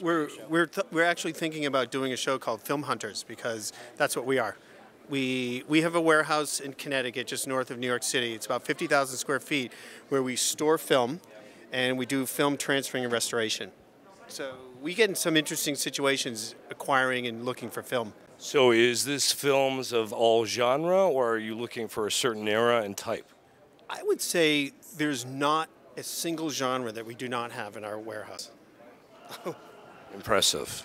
We're actually thinking about doing a show called Film Hunters, because that's what we are. We have a warehouse in Connecticut, just north of New York City. It's about 50,000 square feet, where we store film, and we do film transferring and restoration. So we get in some interesting situations acquiring and looking for film. So is this films of all genre, or are you looking for a certain era and type? I would say there's not a single genre that we do not have in our warehouse. Impressive.